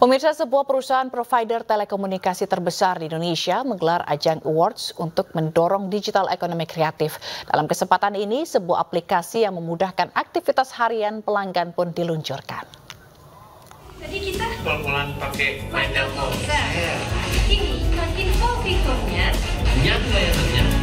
Pemirsa, sebuah perusahaan provider telekomunikasi terbesar di Indonesia menggelar ajang awards untuk mendorong digital ekonomi kreatif. Dalam kesempatan ini, sebuah aplikasi yang memudahkan aktivitas harian pelanggan pun diluncurkan. Jadi kita pelan-pelan pakai MyTelkomsel. Ini info fiturnya nyata-nyata.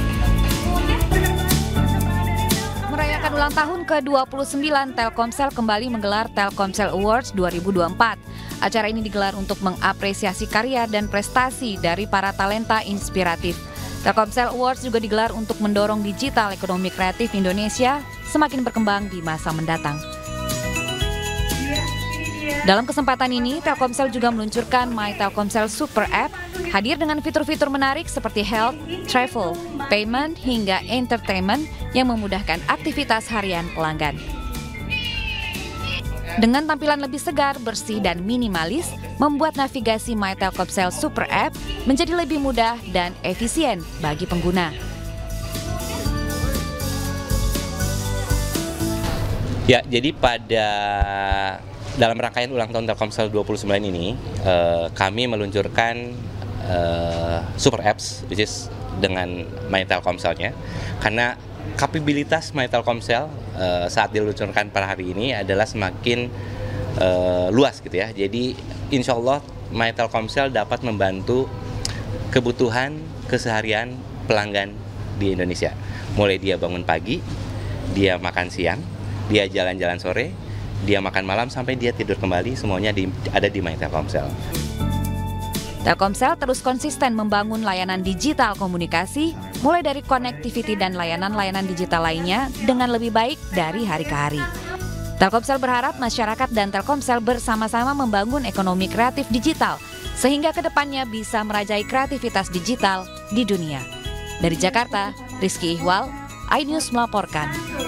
Merayakan ulang tahun ke-29, Telkomsel kembali menggelar Telkomsel Awards 2024. Acara ini digelar untuk mengapresiasi karya dan prestasi dari para talenta inspiratif. Telkomsel Awards juga digelar untuk mendorong digital ekonomi kreatif Indonesia semakin berkembang di masa mendatang. Dalam kesempatan ini, Telkomsel juga meluncurkan My Telkomsel Super App, hadir dengan fitur-fitur menarik seperti health, travel, payment, hingga entertainment yang memudahkan aktivitas harian pelanggan. Dengan tampilan lebih segar, bersih, dan minimalis, membuat navigasi My Telkomsel Super App menjadi lebih mudah dan efisien bagi pengguna. Ya, jadi dalam rangkaian ulang tahun Telkomsel 29 ini, kami meluncurkan Super Apps, which is dengan My Telkomselnya, karena kapabilitas My Telkomsel saat diluncurkan per hari ini adalah semakin luas gitu ya. Jadi insya Allah My Telkomsel dapat membantu kebutuhan keseharian pelanggan di Indonesia. Mulai dia bangun pagi, dia makan siang, dia jalan-jalan sore, dia makan malam sampai dia tidur kembali, semuanya ada di My Telkomsel. Telkomsel terus konsisten membangun layanan digital komunikasi, mulai dari connectivity dan layanan-layanan digital lainnya dengan lebih baik dari hari ke hari. Telkomsel berharap masyarakat dan Telkomsel bersama-sama membangun ekonomi kreatif digital, sehingga kedepannya bisa merajai kreativitas digital di dunia. Dari Jakarta, Rizky Ihwal, iNews melaporkan.